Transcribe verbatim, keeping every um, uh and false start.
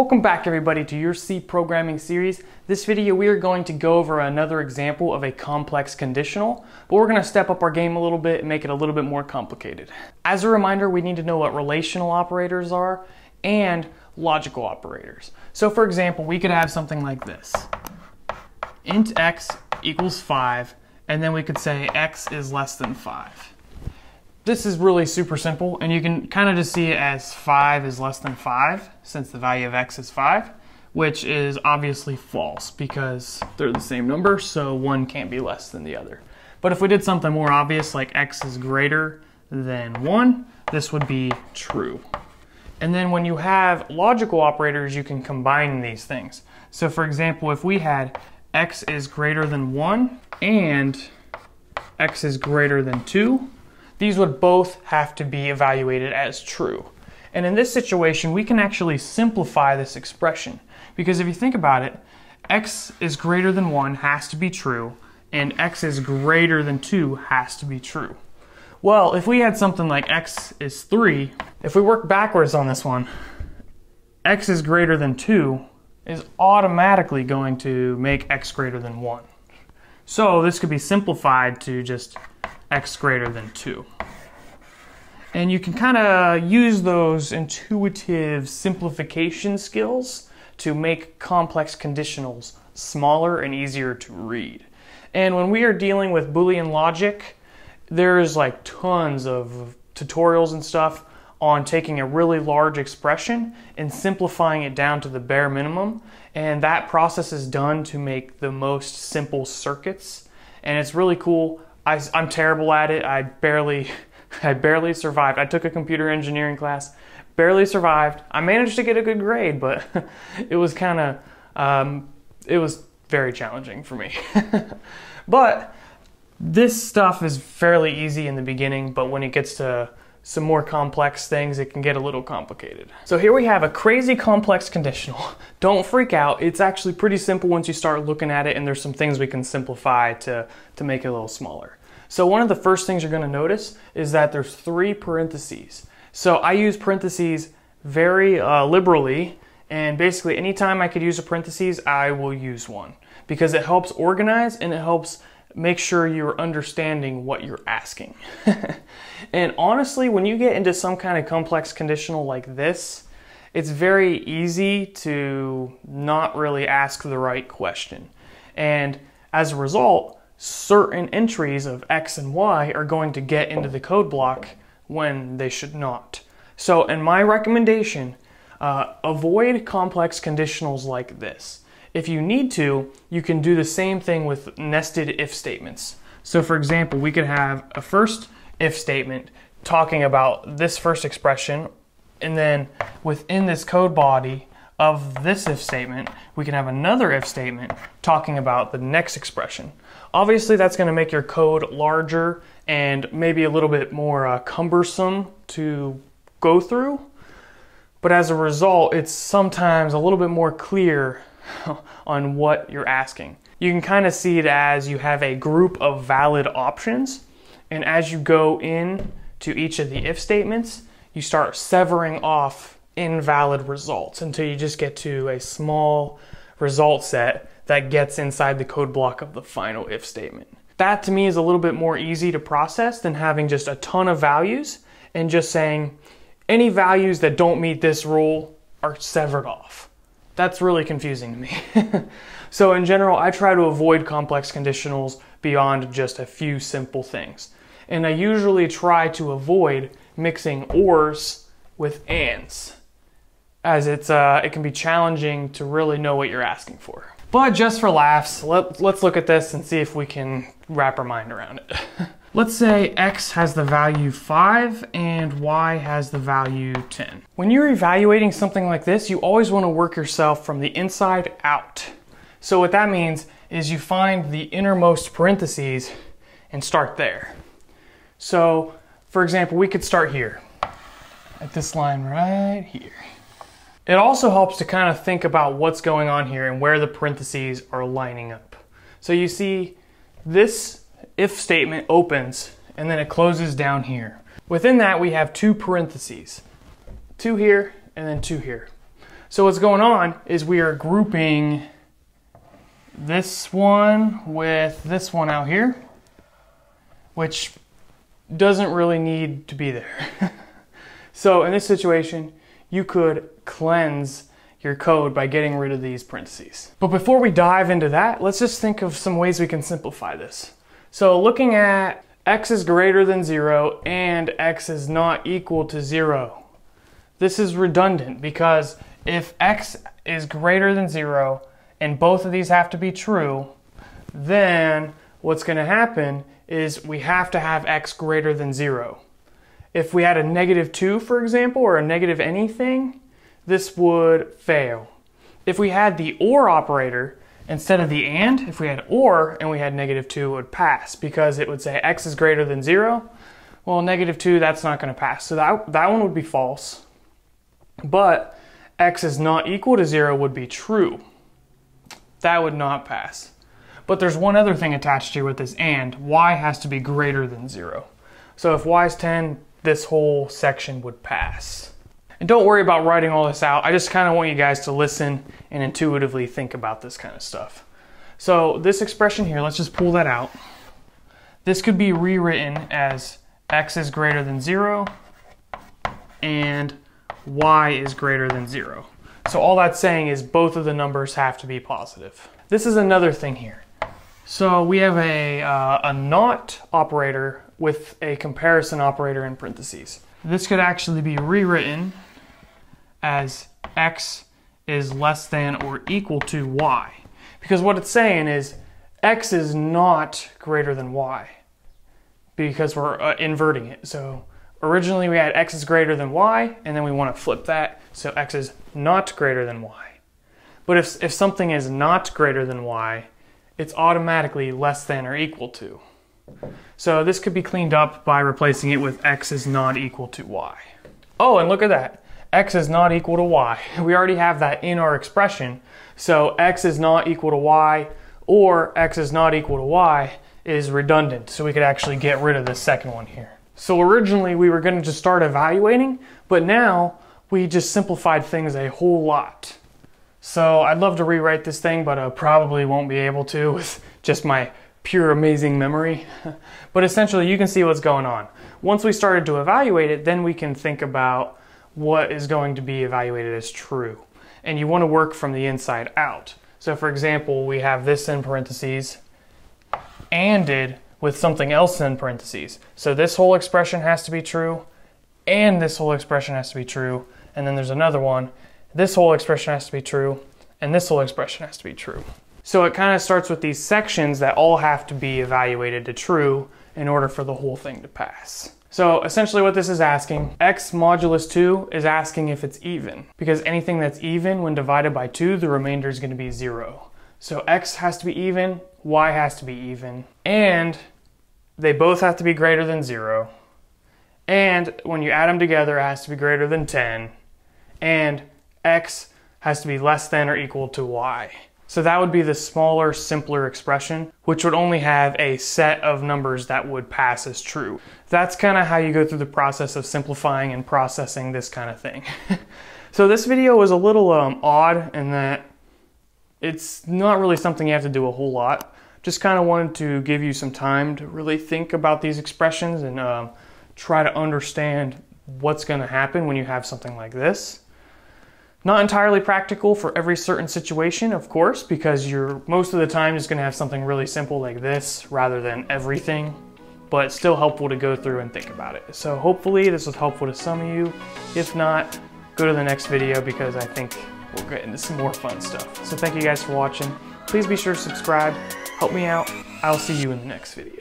Welcome back everybody to your C programming series. This video we are going to go over another example of a complex conditional, but we're going to step up our game a little bit and make it a little bit more complicated. As a reminder, we need to know what relational operators are and logical operators. So for example, we could have something like this. Int x equals five, and then we could say x is less than five. This is really super simple, and you can kind of just see it as five is less than five, since the value of x is five, which is obviously false because they're the same number, so one can't be less than the other. But if we did something more obvious, like x is greater than one, this would be true. And then when you have logical operators, you can combine these things. So for example, if we had x is greater than one and x is greater than two, these would both have to be evaluated as true. And in this situation, we can actually simplify this expression, because if you think about it, x is greater than one has to be true, and x is greater than two has to be true. Well, if we had something like x is three, if we work backwards on this one, x is greater than two is automatically going to make x greater than one. So this could be simplified to just x greater than two. And you can kind of use those intuitive simplification skills to make complex conditionals smaller and easier to read. And when we are dealing with Boolean logic, there's like tons of tutorials and stuff on taking a really large expression and simplifying it down to the bare minimum. And that process is done to make the most simple circuits. And it's really cool. I, I'm terrible at it. I barely, I barely survived. I took a computer engineering class, barely survived. I managed to get a good grade, but it was kind of, um, it was very challenging for me. But this stuff is fairly easy in the beginning, but when it gets to some more complex things, it can get a little complicated. So here we have a crazy complex conditional. Don't freak out. It's actually pretty simple once you start looking at it, and there's some things we can simplify to, to make it a little smaller. So one of the first things you're gonna notice is that there's three parentheses. So I use parentheses very uh, liberally, and basically anytime I could use a parentheses, I will use one, because it helps organize and it helps make sure you're understanding what you're asking. And honestly, when you get into some kind of complex conditional like this, it's very easy to not really ask the right question. And as a result, certain entries of X and Y are going to get into the code block when they should not. So in my recommendation, uh, avoid complex conditionals like this. If you need to, you can do the same thing with nested if statements. So for example, we could have a first if statement talking about this first expression, and then within this code body of this if statement, we can have another if statement talking about the next expression. Obviously, that's going to make your code larger and maybe a little bit more uh, cumbersome to go through, but as a result, it's sometimes a little bit more clear on what you're asking. You can kind of see it as you have a group of valid options, and as you go in to each of the if statements, you start severing off invalid results until you just get to a small result set that gets inside the code block of the final if statement. That to me is a little bit more easy to process than having just a ton of values and just saying any values that don't meet this rule are severed off. That's really confusing to me. So in general, I try to avoid complex conditionals beyond just a few simple things. And I usually try to avoid mixing ors with ands, as it's uh, it can be challenging to really know what you're asking for. But just for laughs, let, let's look at this and see if we can wrap our mind around it. Let's say x has the value five and y has the value ten. When you're evaluating something like this, you always want to work yourself from the inside out. So what that means is you find the innermost parentheses and start there. So for example, we could start here at this line right here. It also helps to kind of think about what's going on here and where the parentheses are lining up. So you see this if statement opens and then it closes down here. Within that, we have two parentheses, two here and then two here. So what's going on is we are grouping this one with this one out here, which doesn't really need to be there. So in this situation, you could cleanse your code by getting rid of these parentheses. But before we dive into that, let's just think of some ways we can simplify this. So looking at x is greater than zero and x is not equal to zero. This is redundant because if x is greater than zero and both of these have to be true, then what's gonna happen is we have to have x greater than zero. If we had a negative two, for example, or a negative anything, this would fail. If we had the OR operator instead of the AND, if we had OR and we had negative two, it would pass because it would say x is greater than zero. Well, negative two, that's not gonna pass. So that, that one would be false, but x is not equal to zero would be true. That would not pass. But there's one other thing attached here with this AND. Y has to be greater than zero. So if y is ten, this whole section would pass. And don't worry about writing all this out. I just kind of want you guys to listen and intuitively think about this kind of stuff. So this expression here, let's just pull that out. This could be rewritten as x is greater than zero and y is greater than zero. So all that's saying is both of the numbers have to be positive. This is another thing here. So we have a, uh, a not operator with a comparison operator in parentheses. This could actually be rewritten as x is less than or equal to y. Because what it's saying is x is not greater than y because we're uh, inverting it. So originally we had x is greater than y, and then we want to flip that, so x is not greater than y. But if, if something is not greater than y, it's automatically less than or equal to. So this could be cleaned up by replacing it with x is not equal to y. Oh, and look at that. X is not equal to y. We already have that in our expression. So x is not equal to y or x is not equal to y is redundant. So we could actually get rid of this second one here. So originally we were going to just start evaluating, but now we just simplified things a whole lot. So I'd love to rewrite this thing, but I probably won't be able to with just my pure amazing memory. But essentially you can see what's going on. Once we started to evaluate it, then we can think about what is going to be evaluated as true. And you want to work from the inside out. So for example, we have this in parentheses ANDed with something else in parentheses. So this whole expression has to be true, and this whole expression has to be true, and then there's another one. This whole expression has to be true, and this whole expression has to be true. So it kind of starts with these sections that all have to be evaluated to true in order for the whole thing to pass. So essentially what this is asking, x modulus two is asking if it's even, because anything that's even when divided by two, the remainder is going to be zero. So x has to be even, y has to be even, and they both have to be greater than zero. And when you add them together, it has to be greater than ten. And x has to be less than or equal to y. So that would be the smaller, simpler expression, which would only have a set of numbers that would pass as true. That's kind of how you go through the process of simplifying and processing this kind of thing. So this video was a little um, odd in that it's not really something you have to do a whole lot. Just kind of wanted to give you some time to really think about these expressions and um, try to understand what's going to happen when you have something like this. Not entirely practical for every certain situation, of course, because you're most of the time just going to have something really simple like this rather than everything, but still helpful to go through and think about it. So hopefully this was helpful to some of you. If not, go to the next video because I think we'll get into some more fun stuff. So thank you guys for watching. Please be sure to subscribe. Help me out. I'll see you in the next video.